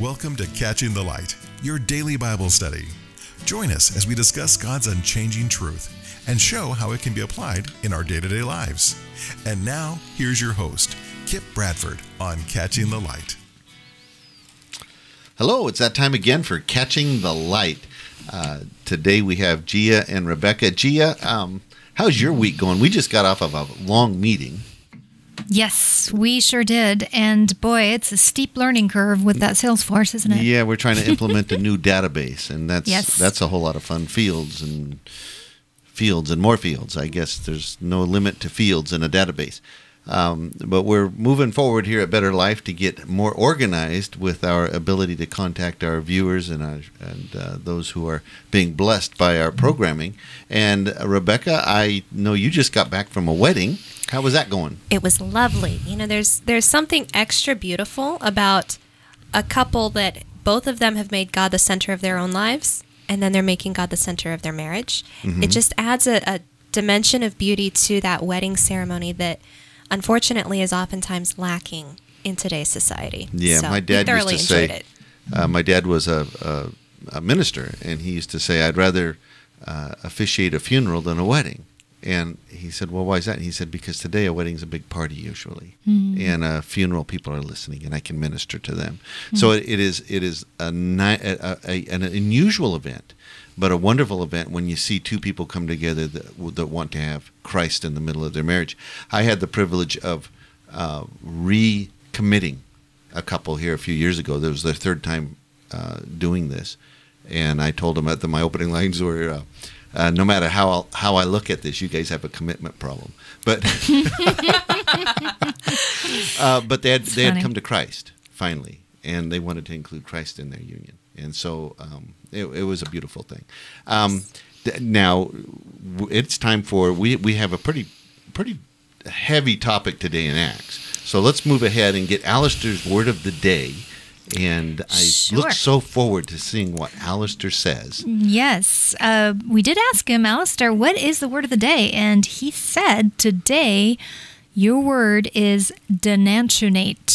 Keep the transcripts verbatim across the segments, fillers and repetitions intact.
Welcome to Catching the Light, your daily Bible study. Join us as we discuss God's unchanging truth and show how it can be applied in our day-to-day lives. And now, here's your host, Kip Bradford, on Catching the Light. Hello, it's that time again for Catching the Light. Uh, today we have Gia and Rebecca. Gia, um, how's your week going? We just got off of a long meeting. Yes, we sure did. And boy, it's a steep learning curve with that Salesforce, isn't it? Yeah, we're trying to implement a new database, and that's yes. that's a whole lot of fun. Fields and fields and more fields. I guess there's no limit to fields in a database. Um, but we're moving forward here at Better Life to get more organized with our ability to contact our viewers and, our, and uh, those who are being blessed by our programming. And uh, Rebecca, I know you just got back from a wedding. How was that going? It was lovely. You know, there's there's something extra beautiful about a couple that both of them have made God the center of their own lives, and then they're making God the center of their marriage. Mm-hmm. It just adds a, a dimension of beauty to that wedding ceremony that unfortunately is oftentimes lacking in today's society. Yeah, so my dad used to say, uh, my dad was a, a, a minister, and he used to say, I'd rather uh, officiate a funeral than a wedding. And he said, well, why is that? And he said, because today a wedding's a big party usually. Mm. And a funeral, people are listening, and I can minister to them. Mm. So it, it is it is a, a, a, an unusual event, but a wonderful event when you see two people come together that, that want to have Christ in the middle of their marriage. I had the privilege of uh, recommitting a couple here a few years ago. That was their third time uh, doing this. And I told them that my opening lines were... Uh, Uh, no matter how I'll, how I look at this, you guys have a commitment problem. But uh, but they had That's they funny. had come to Christ finally, and they wanted to include Christ in their union, and so um, it, it was a beautiful thing. Um, th now it's time for we we have a pretty pretty heavy topic today in Acts, so let's move ahead and get Alistair's word of the day. And I sure. look so forward to seeing what Alistair says. Yes. Uh, we did ask him, Alistair, what is the word of the day? And he said, today, your word is denantionate.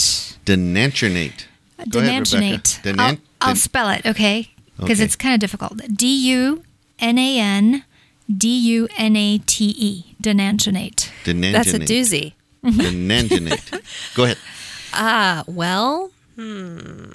Denantionate. Uh, denantionate. Ahead, I'll, I'll spell it, okay? Because okay. it's kind of difficult. D U N A N D U N A T E. Denantionate. Denantionate. That's a doozy. Denantionate. Go ahead. Ah, uh, well... Hmm.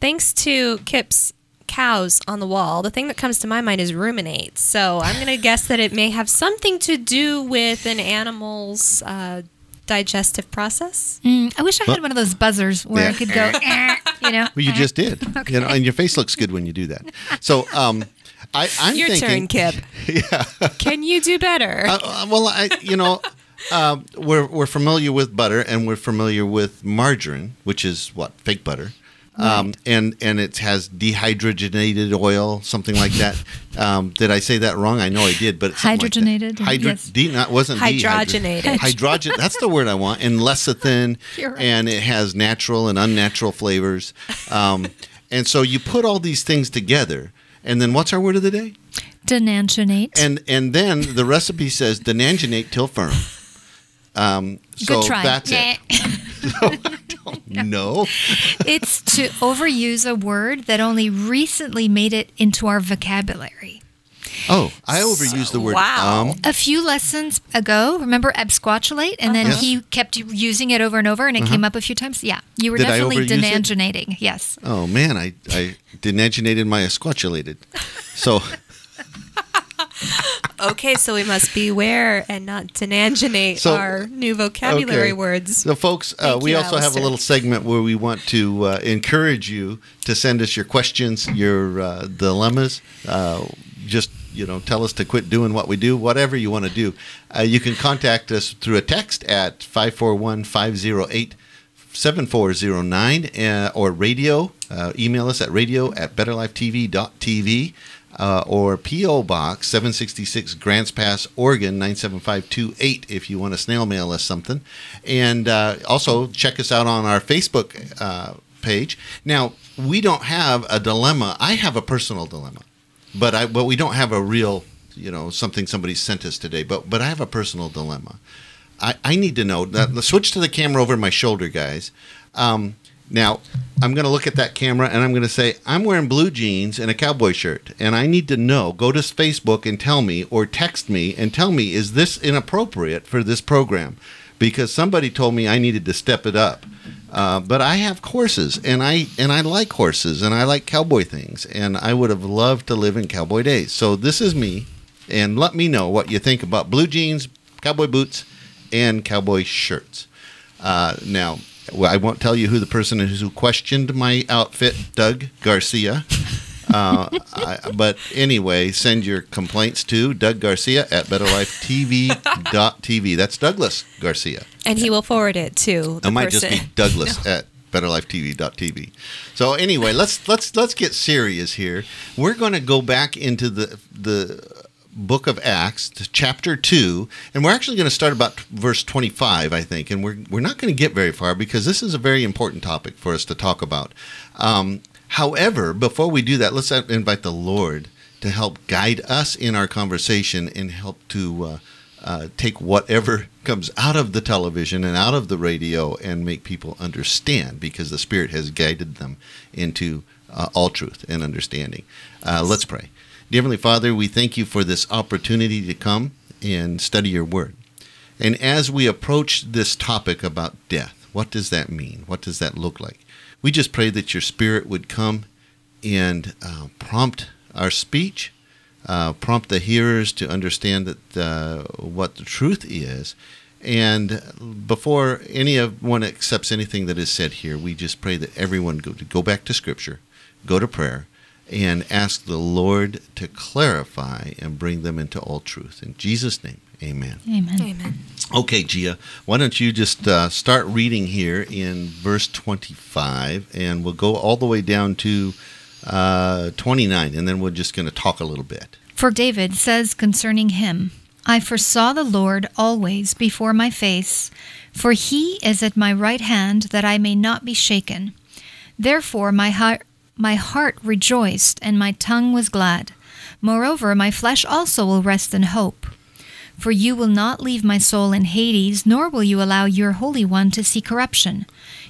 Thanks to Kip's cows on the wall, the thing that comes to my mind is ruminate. So I'm going to guess that it may have something to do with an animal's uh, digestive process. Mm, I wish I well, had one of those buzzers where yeah. I could go, eh, you know. Well, you eh. just did. Okay. You know, and your face looks good when you do that. So um, I, I'm your thinking. Your turn, Kip. Yeah. Can you do better? Uh, well, I, you know. Uh, we're we're familiar with butter, and we're familiar with margarine, which is what fake butter, um, right. and and it has dehydrogenated oil, something like that. um, did I say that wrong? I know I did, but it's hydrogenated. Like Hydro yes. de not wasn't hydrogenated. Hydrogen. That's the word I want. And lecithin, right. and it has natural and unnatural flavors, um, and so you put all these things together, and then what's our word of the day? Denantionate. And and then the recipe says denantionate till firm. Um, so Good try. that's it. So I don't know. It's to overuse a word that only recently made it into our vocabulary. Oh, I overused so, the word wow. um. A few lessons ago, remember absquatulate? And uh -huh. then he kept using it over and over, and it uh -huh. came up a few times. Yeah, you were Did definitely denanginating. It? Yes. Oh, man, I, I denanginated my asquatulated. So... Okay, so we must beware and not denanginate so, our new vocabulary okay. words. So, folks, uh, we you, also Alistair. have a little segment where we want to uh, encourage you to send us your questions, your uh, dilemmas. Uh, just, you know, tell us to quit doing what we do, whatever you want to do. Uh, you can contact us through a text at five four one, five oh eight, seven four oh nine uh, or radio. Uh, email us at radio at better life t v dot t v. Uh, or P O Box seven sixty-six, Grants Pass, Oregon nine seven five two eight if you want to snail mail us something. And uh, also check us out on our Facebook uh, page. Now, we don't have a dilemma. I have a personal dilemma, but I but we don't have a real, you know, something somebody sent us today. But, but I have a personal dilemma. I, I need to know. Now, let's switch to the camera over my shoulder, guys. Um, Now, I'm going to look at that camera and I'm going to say, I'm wearing blue jeans and a cowboy shirt. And I need to know, go to Facebook and tell me, or text me and tell me, is this inappropriate for this program? Because somebody told me I needed to step it up. Uh, but I have horses, and I and I like horses, and I like cowboy things, and I would have loved to live in cowboy days. So this is me, and let me know what you think about blue jeans, cowboy boots, and cowboy shirts. Uh, now, I won't tell you who the person is who questioned my outfit, Doug Garcia. Uh, I, but anyway, send your complaints to Doug Garcia at better life t v dot t v. That's Douglas Garcia. And he will forward it to the it might person. Just be Douglas no. at better life t v dot t v. So anyway, let's let's let's get serious here. We're going to go back into the the book of Acts, chapter two, and we're actually going to start about verse twenty-five, I think. And we're we're not going to get very far because this is a very important topic for us to talk about. Um, However, before we do that, let's invite the Lord to help guide us in our conversation and help to uh, uh, take whatever comes out of the television and out of the radio and make people understand, because the Spirit has guided them into uh, all truth and understanding. Uh, let's pray. Dear Heavenly Father, we thank you for this opportunity to come and study your word. And as we approach this topic about death, what does that mean? What does that look like? We just pray that your Spirit would come and uh, prompt our speech, uh, prompt the hearers to understand that uh, what the truth is. And before anyone accepts anything that is said here, we just pray that everyone go, to go back to Scripture, go to prayer, and ask the Lord to clarify and bring them into all truth. In Jesus' name, amen. Amen. Amen. Okay, Gia, why don't you just uh, start reading here in verse twenty-five, and we'll go all the way down to uh, twenty-nine, and then we're just going to talk a little bit. For David says concerning him, I foresaw the Lord always before my face, for he is at my right hand that I may not be shaken. Therefore my heart... My heart rejoiced, and my tongue was glad. Moreover, my flesh also will rest in hope. For you will not leave my soul in Hades, nor will you allow your Holy One to see corruption.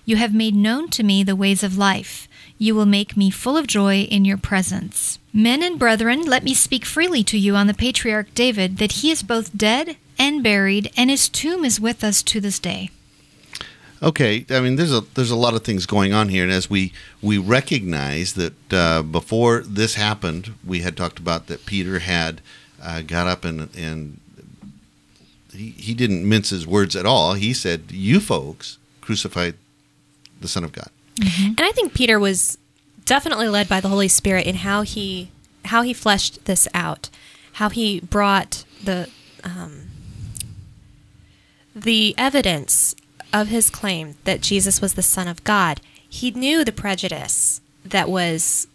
You have made known to me the ways of life. You will make me full of joy in your presence. Men and brethren, let me speak freely to you on the patriarch David, that he is both dead and buried, and his tomb is with us to this day. Okay, I mean, there's a there's a lot of things going on here, and as we we recognize that uh, before this happened, we had talked about that Peter had uh, got up and and he he didn't mince his words at all. He said, "You folks crucified the Son of God." Mm-hmm. And I think Peter was definitely led by the Holy Spirit in how he how he fleshed this out, how he brought the um, the evidence of his claim that Jesus was the Son of God. He knew the prejudice that was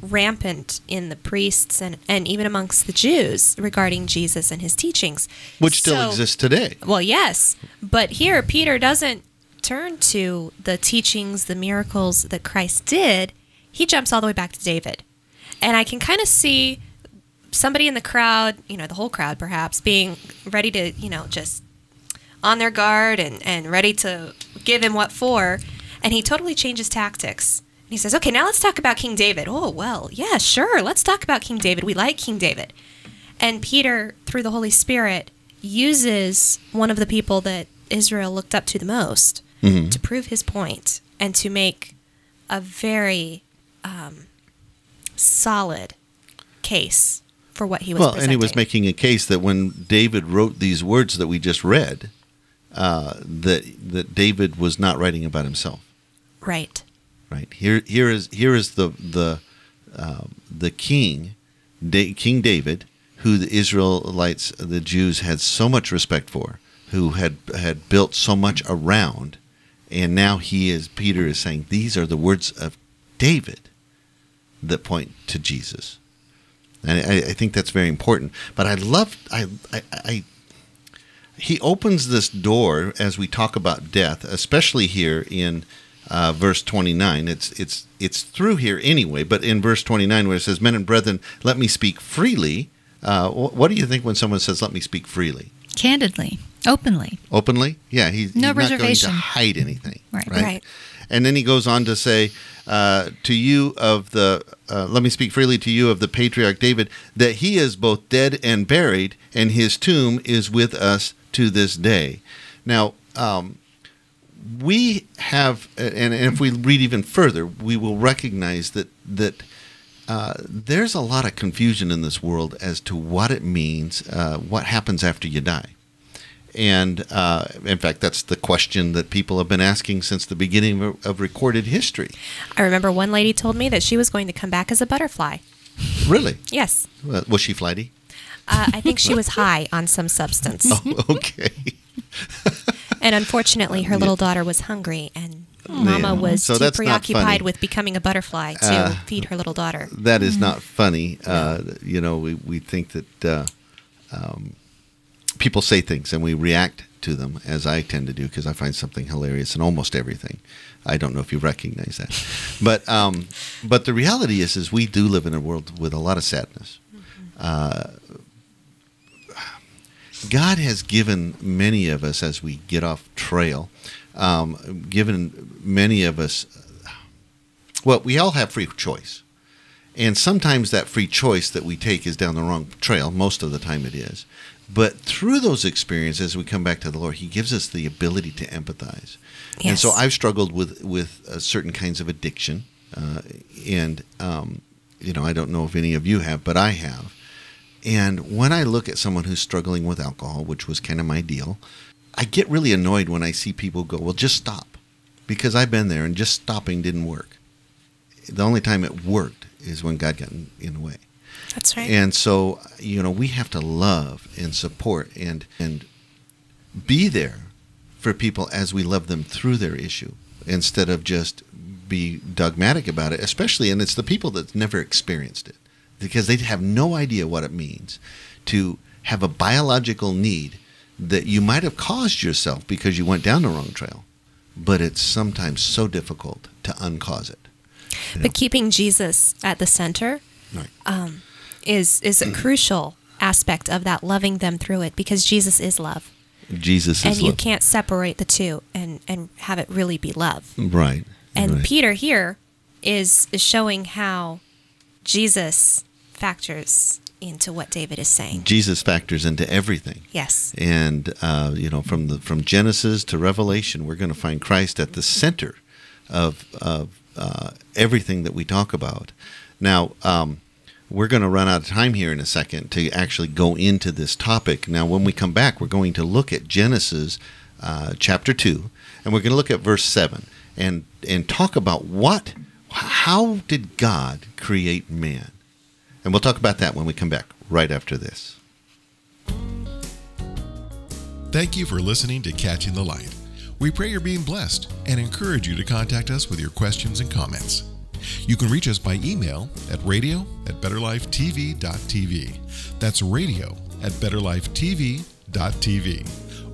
rampant in the priests and, and even amongst the Jews regarding Jesus and his teachings. Which so, still exists today. Well, yes. But here, Peter doesn't turn to the teachings, the miracles that Christ did. He jumps all the way back to David. And I can kind of see somebody in the crowd, you know, the whole crowd perhaps, being ready to, you know, just... on their guard and, and ready to give him what for. And he totally changes tactics. And he says, okay, now let's talk about King David. Oh, well, yeah, sure. Let's talk about King David. We like King David. And Peter, through the Holy Spirit, uses one of the people that Israel looked up to the most mm-hmm. to prove his point and to make a very um, solid case for what he was well, presenting. Well, and he was making a case that when David wrote these words that we just read, Uh, that that David was not writing about himself, right? Right. Here, here is here is the the uh, the king, da King David, who the Israelites, the Jews, had so much respect for, who had had built so much around, and now he is. Peter is saying these are the words of David that point to Jesus, and I, I think that's very important. But I love I I. I He opens this door as we talk about death, especially here in uh, verse twenty-nine. It's it's it's through here anyway, but in verse twenty-nine where it says, "Men and brethren, let me speak freely." Uh, what do you think when someone says, "Let me speak freely"? Candidly. Openly. Openly? Yeah. He, no he's reservation. Not going to hide anything. Right. Right. right. And then he goes on to say, uh, to you of the, uh, let me speak freely to you of the patriarch David, that he is both dead and buried, and his tomb is with us to this day. Now, um, we have, and, and if we read even further, we will recognize that, that uh, there's a lot of confusion in this world as to what it means, uh, what happens after you die. And uh, in fact, that's the question that people have been asking since the beginning of, of recorded history. I remember one lady told me that she was going to come back as a butterfly. Really? Yes. Well, was she flighty? Uh, I think she was high on some substance. Oh, okay. And unfortunately, her little daughter was hungry, and Mama was so too preoccupied with becoming a butterfly to uh, feed her little daughter. That is mm. not funny. Uh, you know, we, we think that uh, um, people say things, and we react to them, as I tend to do, because I find something hilarious in almost everything. I don't know if you recognize that. But um, but the reality is, is we do live in a world with a lot of sadness. Uh God has given many of us, as we get off trail, um, given many of us, well, we all have free choice. And sometimes that free choice that we take is down the wrong trail. Most of the time it is. But through those experiences, we come back to the Lord. He gives us the ability to empathize. Yes. And so I've struggled with, with uh, certain kinds of addiction. Uh, and, um, you know, I don't know if any of you have, but I have. And when I look at someone who's struggling with alcohol, which was kind of my deal, I get really annoyed when I see people go, well, just stop. Because I've been there, and just stopping didn't work. The only time it worked is when God got in, in the way. That's right. And so, you know, we have to love and support and, and be there for people as we love them through their issue, instead of just be dogmatic about it, especially, and it's the people that's never experienced it. Because they have no idea what it means to have a biological need that you might have caused yourself because you went down the wrong trail. But it's sometimes so difficult to uncause it. But know? keeping Jesus at the center right. um, is, is a crucial aspect of that, loving them through it, because Jesus is love. Jesus and is love. And you can't separate the two and, and have it really be love. Right. And right. Peter here is, is showing how Jesus factors into what David is saying. Jesus factors into everything. Yes. And uh, you know, from the from Genesis to Revelation, we're going to find Christ at the center of of uh, everything that we talk about. Now, um, we're going to run out of time here in a second to actually go into this topic. Now, when we come back, we're going to look at Genesis uh, chapter two, and we're going to look at verse seven, and and talk about what. How did God create man? And we'll talk about that when we come back right after this. Thank you for listening to Catching the Light. We pray you're being blessed and encourage you to contact us with your questions and comments. You can reach us by email at radio at betterlifetv dot t v. That's radio at betterlifetv dot t v.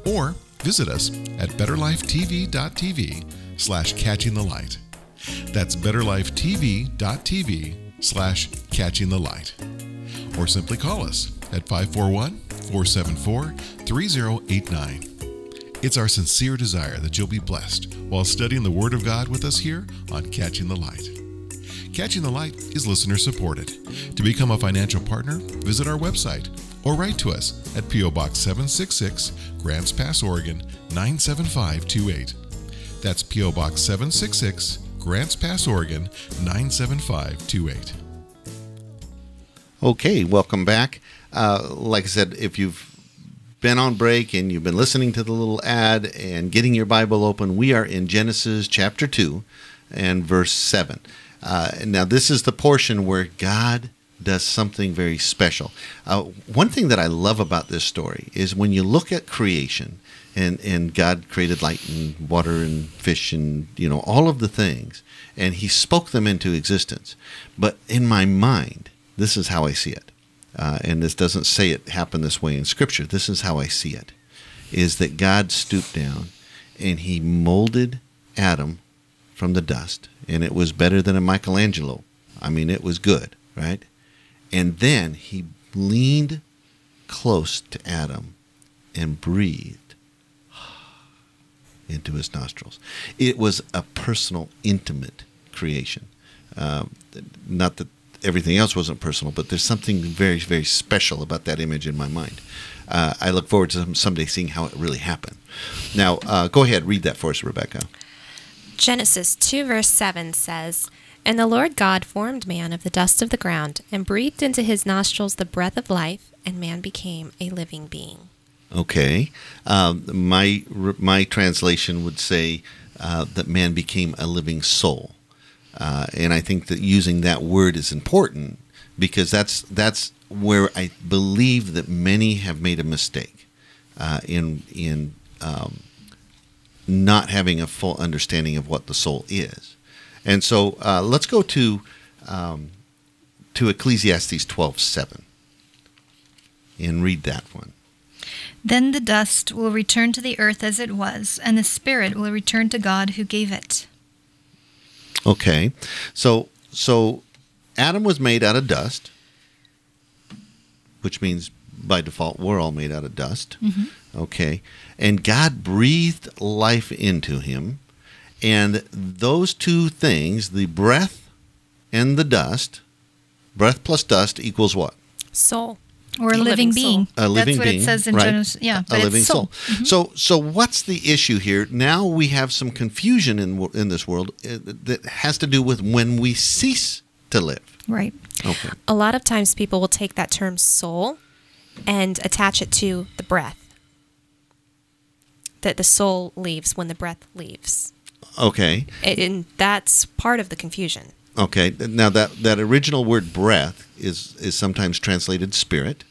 Or visit us at betterlifetv dot t v slash catching the light. That's betterlifetv dot t v slash catching the light. Or simply call us at five four one, four seven four, three zero eight nine. It's our sincere desire that you'll be blessed while studying the Word of God with us here on Catching the Light. Catching the Light is listener supported. To become a financial partner, visit our website or write to us at P O Box seven sixty-six, Grants Pass, Oregon nine seven five two eight. That's P O Box seven sixty-six, Grants Pass, Oregon, nine seven five two eight. Okay, welcome back. Uh, like I said, if you've been on break and you've been listening to the little ad and getting your Bible open, we are in Genesis chapter two and verse seven. Uh, now, this is the portion where God does something very special. Uh, one thing that I love about this story is when you look at creation, And, and God created light and water and fish and, you know, all of the things. And he spoke them into existence. But in my mind, this is how I see it. Uh, and this doesn't say it happened this way in Scripture. This is how I see it, is that God stooped down and he molded Adam from the dust. And it was better than a Michelangelo. I mean, it was good, right? And then he leaned close to Adam and breathed into his nostrils. It was a personal, intimate creation. Um, not that everything else wasn't personal, but there's something very, very special about that image in my mind. Uh, I look forward to someday seeing how it really happened. Now, uh, go ahead, read that for us, Rebecca. Genesis two, verse seven says, "And the Lord God formed man of the dust of the ground and breathed into his nostrils the breath of life, and man became a living being." Okay. Um, my, my translation would say uh, that man became a living soul. Uh, and I think that using that word is important, because that's, that's where I believe that many have made a mistake uh, in, in um, not having a full understanding of what the soul is. And so uh, let's go to, um, to Ecclesiastes twelve seven and read that one. "Then the dust will return to the earth as it was, and the spirit will return to God who gave it." Okay, so so Adam was made out of dust, which means by default we're all made out of dust. Mm-hmm. Okay, and God breathed life into him, and those two things, the breath and the dust, breath plus dust equals what? Soul. Or a living, living being. A living being. That's what being, it says in right? Genesis. Yeah, but a living it's soul. soul. Mm-hmm. So, so what's the issue here? Now we have some confusion in in this world that has to do with when we cease to live. Right. Okay. A lot of times people will take that term soul and attach it to the breath. That the soul leaves when the breath leaves. Okay. And that's part of the confusion. Okay. Now that that original word breath is is sometimes translated spirit,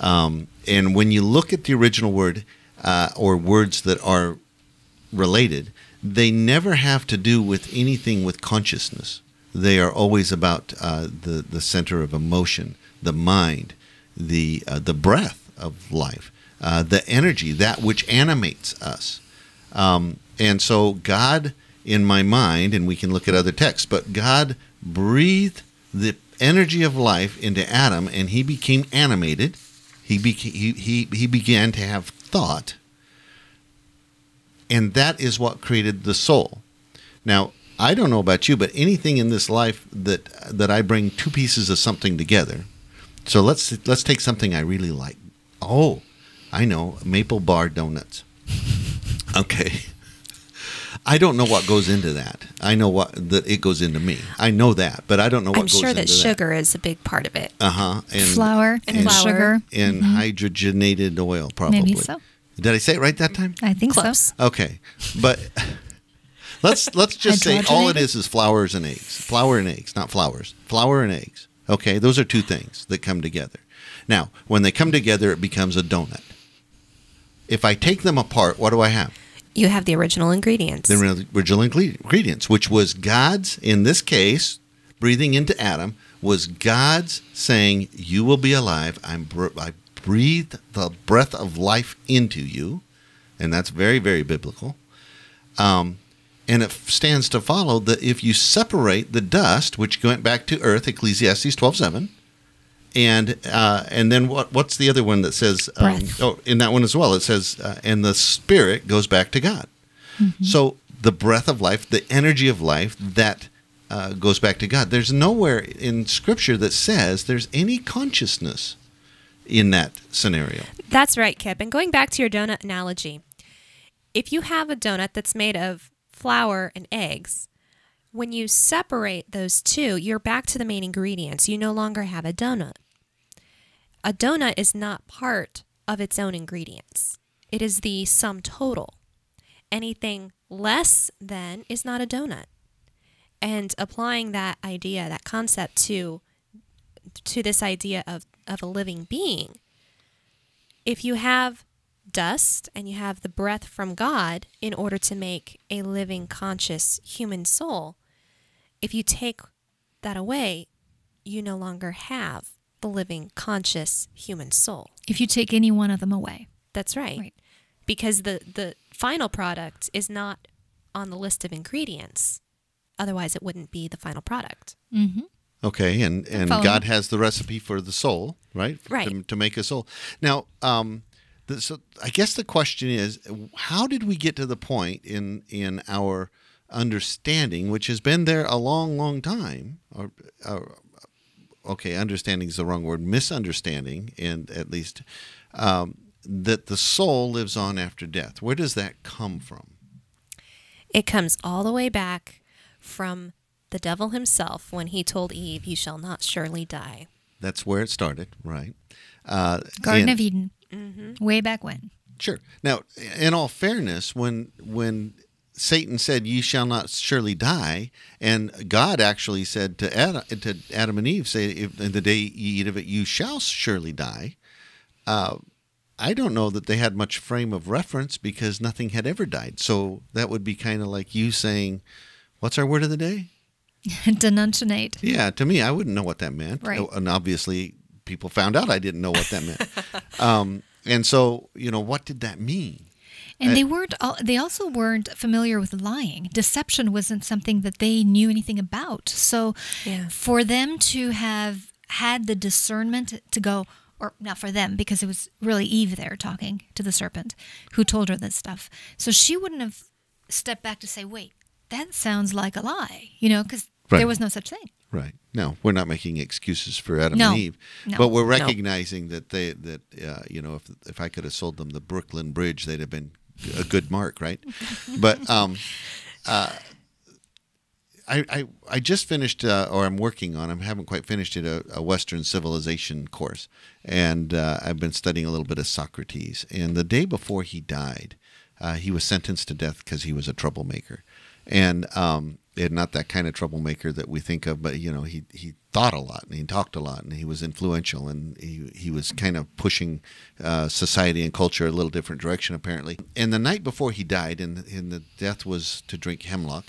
um, and when you look at the original word uh, or words that are related, they never have to do with anything with consciousness. They are always about uh, the the center of emotion, the mind, the uh, the breath of life, uh, the energy, that which animates us, um, and so God. In my mind, and we can look at other texts, but God breathed the energy of life into Adam, and he became animated. He beca he, he he began to have thought, and that is what created the soul. Now, I don't know about you, but anything in this life that that I bring two pieces of something together. So let's let's take something I really like. Oh, I know, maple bar donuts. Okay. I don't know what goes into that. I know what that it goes into me. I know that, but I don't know what I'm goes sure into that. I'm sure that sugar is a big part of it. Uh-huh. Flour and, and flour. sugar. And mm-hmm. hydrogenated oil, probably. Maybe so. Did I say it right that time? I think Close. so. Okay. But let's let's just say all it is is flours and eggs. Flour and eggs, not flowers. Flour and eggs. Okay? Those are two things that come together. Now, when they come together, it becomes a donut. If I take them apart, what do I have? You have the original ingredients. The original ingredients, which was God's, in this case, breathing into Adam, was God's saying, "You will be alive. I'm, I breathed the breath of life into you." And that's very, very biblical. Um, and it stands to follow that if you separate the dust, which went back to earth, Ecclesiastes twelve seven, And uh, and then what? What's the other one that says? Um, oh, in that one as well, it says, uh, "And the spirit goes back to God." Mm-hmm. So the breath of life, the energy of life, that uh, goes back to God. There's nowhere in Scripture that says there's any consciousness in that scenario. That's right, Kip. And going back to your donut analogy, if you have a donut that's made of flour and eggs, when you separate those two, you're back to the main ingredients. You no longer have a donut. A donut is not part of its own ingredients. It is the sum total. Anything less than is not a donut. And applying that idea, that concept to, to this idea of, of a living being, if you have dust and you have the breath from God in order to make a living, conscious human soul, if you take that away, you no longer have the living, conscious human soul. If you take any one of them away. That's right. Right. Because the, the final product is not on the list of ingredients. Otherwise, it wouldn't be the final product. Mm-hmm. Okay, and, and God has the recipe for the soul, right? Right. To, to make a soul. Now, um, So I guess the question is, how did we get to the point in in our understanding, which has been there a long, long time, or, or okay, understanding is the wrong word, misunderstanding, and at least um, that the soul lives on after death? Where does that come from? It comes all the way back from the devil himself when he told Eve, "You shall not surely die." That's where it started, right? Uh, Garden of Eden. Mm-hmm. Way back when. Sure. Now, in all fairness, when when Satan said, "You shall not surely die," and God actually said to Adam, to Adam and Eve, "Say, if in the day you eat of it, you shall surely die." Uh, I don't know that they had much frame of reference because nothing had ever died. So that would be kind of like you saying, "What's our word of the day?" Denuntiate. Yeah. To me, I wouldn't know what that meant. Right. And obviously, people found out I didn't know what that meant. um, and so, you know, what did that mean? And I, they weren't. All, they also weren't familiar with lying. Deception wasn't something that they knew anything about. So, yeah. for them to have had the discernment to go, or not for them, because it was really Eve there talking to the serpent who told her this stuff. So she wouldn't have stepped back to say, "Wait, that sounds like a lie," you know, because right. there was no such thing. Right. No, we're not making excuses for Adam no. and Eve, no. but we're recognizing no. that they that uh, you know, if if I could have sold them the Brooklyn Bridge, they'd have been a good mark, right? But um, uh, I I I just finished, uh, or I'm working on, I haven't quite finished it, a, a Western civilization course, and uh, I've been studying a little bit of Socrates. And the day before he died, uh, he was sentenced to death because he was a troublemaker, and um. And not that kind of troublemaker that we think of, but, you know, he, he thought a lot and he talked a lot and he was influential and he, he was kind of pushing uh, society and culture a little different direction, apparently. And the night before he died, and, and the death was to drink hemlock,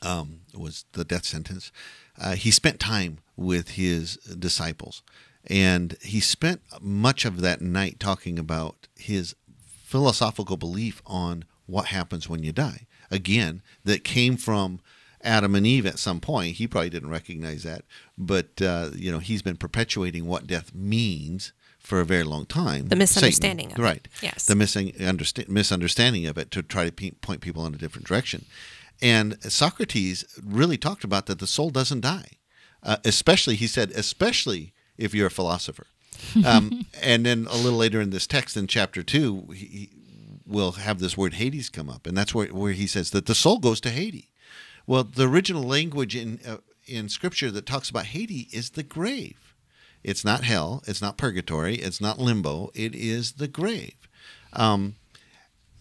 um, was the death sentence, uh, he spent time with his disciples. And he spent much of that night talking about his philosophical belief on what happens when you die. Again, that came from Adam and Eve at some point. He probably didn't recognize that, but uh, you know, he's been perpetuating what death means for a very long time. The misunderstanding Satan, of right. it. Yes. The missing understa misunderstanding of it to try to pe point people in a different direction. And Socrates really talked about that the soul doesn't die, uh, especially, he said, especially if you're a philosopher. Um, and then a little later in this text in chapter two, he, he we'll have this word Hades come up, and that's where, where he says that the soul goes to Hades. Well, the original language in uh, in Scripture that talks about Hades is the grave. It's not hell. It's not purgatory. It's not limbo. It is the grave. Um,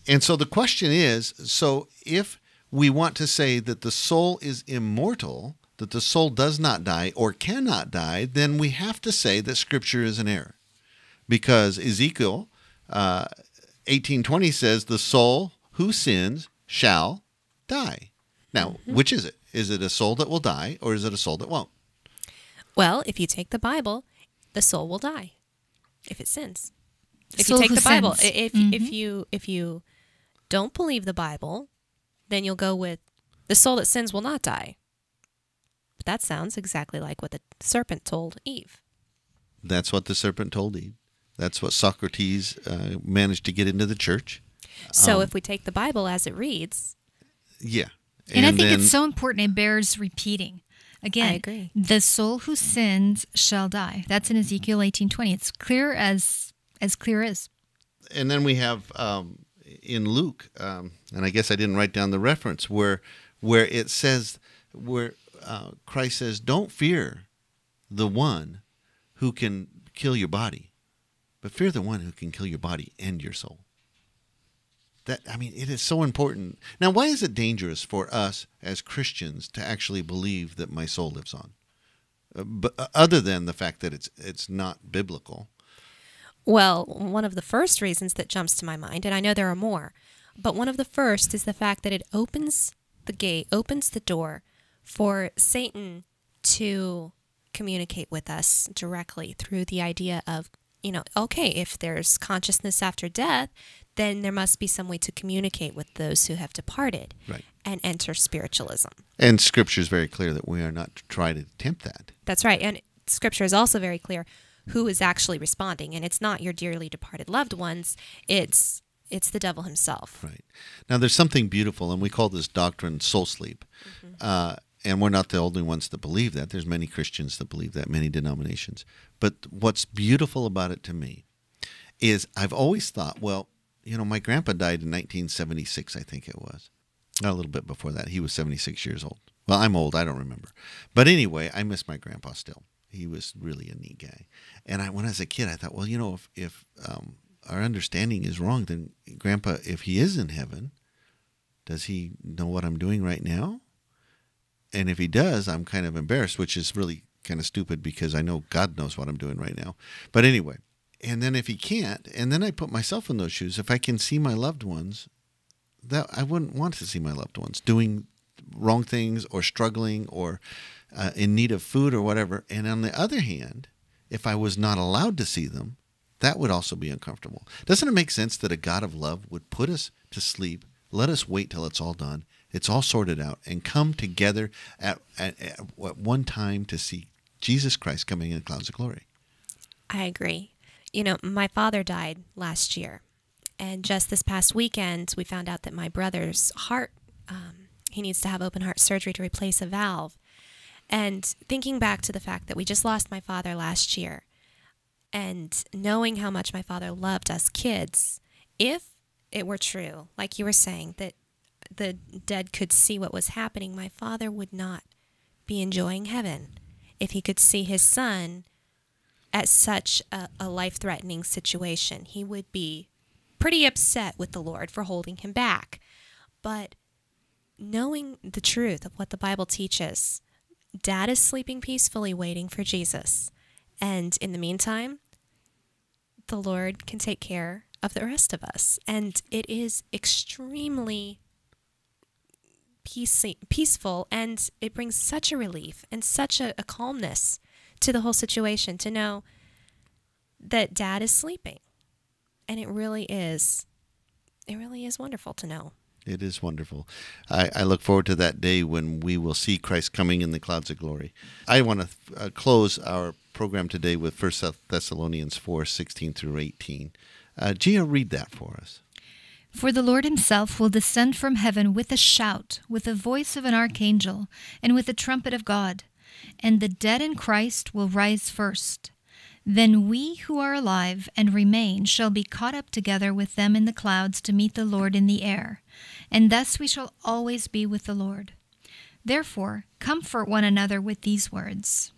and so the question is, so if we want to say that the soul is immortal, that the soul does not die or cannot die, then we have to say that Scripture is an error. Because Ezekiel... Uh, eighteen twenty says, "The soul who sins shall die." Now, which is it? Is it a soul that will die, or is it a soul that won't? Well, if you take the Bible, the soul will die if it sins. If soul you take the Bible, sins. if mm-hmm. if you if you don't believe the Bible, then you'll go with the soul that sins will not die. But that sounds exactly like what the serpent told Eve. That's what the serpent told Eve. That's what Socrates uh, managed to get into the church. So um, if we take the Bible as it reads. Yeah. And, and I think then, it's so important. It bears repeating. Again, I agree. The soul who sins shall die. That's in Ezekiel eighteen twenty. It's clear as as clear as. And then we have um, in Luke, um, and I guess I didn't write down the reference, where, where it says, where uh, Christ says, "Don't fear the one who can kill your body, but fear the one who can kill your body and your soul." That, I mean, it is so important. Now, why is it dangerous for us as Christians to actually believe that my soul lives on? Uh, but, uh, other than the fact that it's it's not biblical. Well, one of the first reasons that jumps to my mind, and I know there are more, but one of the first is the fact that it opens the gate, opens the door for Satan to communicate with us directly through the idea of, you know, okay, if there's consciousness after death, then there must be some way to communicate with those who have departed right. and enter spiritualism. And Scripture is very clear that we are not to try to attempt that. That's right. And Scripture is also very clear. who is actually responding. And it's not your dearly departed loved ones. It's it's the devil himself. Right. Now, there's something beautiful, and we call this doctrine soul sleep. Mm-hmm. uh, and we're not the only ones that believe that. There's many Christians that believe that, many denominations. But what's beautiful about it to me is I've always thought, well, you know, my grandpa died in nineteen seventy-six, I think it was. Not a little bit before that. He was seventy-six years old. Well, I'm old. I don't remember. But anyway, I miss my grandpa still. He was really a neat guy. And I, when I was a kid, I thought, well, you know, if, if um, our understanding is wrong, then Grandpa, if he is in heaven, does he know what I'm doing right now? And if he does, I'm kind of embarrassed, which is really kind of stupid because I know God knows what I'm doing right now. But anyway, and then if he can't, and then I put myself in those shoes, if I can see my loved ones, that I wouldn't want to see my loved ones doing wrong things or struggling or uh, in need of food or whatever. And on the other hand, if I was not allowed to see them, that would also be uncomfortable. Doesn't it make sense that a God of love would put us to sleep, let us wait till it's all done, it's all sorted out, and come together at, at, at one time to see Jesus Christ coming in clouds of glory? I agree. You know, my father died last year. And just this past weekend, we found out that my brother's heart, um, he needs to have open heart surgery to replace a valve. And thinking back to the fact that we just lost my father last year, and knowing how much my father loved us kids, if it were true, like you were saying, that the dead could see what was happening, my father would not be enjoying heaven if he could see his son at such a, a life-threatening situation. He would be pretty upset with the Lord for holding him back. But knowing the truth of what the Bible teaches, Dad is sleeping peacefully waiting for Jesus. And in the meantime, the Lord can take care of the rest of us. And it is extremely peace peaceful, and it brings such a relief and such a, a calmness to the whole situation to know that Dad is sleeping. And it really is, it really is wonderful to know. It is wonderful. I, I look forward to that day when we will see Christ coming in the clouds of glory. I want to uh, close our program today with First Thessalonians four, sixteen through eighteen. Uh, Gia, read that for us. For the Lord himself will descend from heaven with a shout, with the voice of an archangel, and with the trumpet of God. And the dead in Christ will rise first. Then we who are alive and remain shall be caught up together with them in the clouds to meet the Lord in the air, and thus we shall always be with the Lord. Therefore, comfort one another with these words.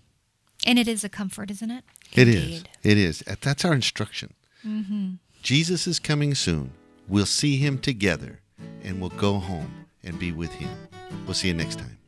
And it is a comfort, isn't it? It Indeed. is. It is. That's our instruction. Mm-hmm. Jesus is coming soon. We'll see him together, and we'll go home and be with him. We'll see you next time.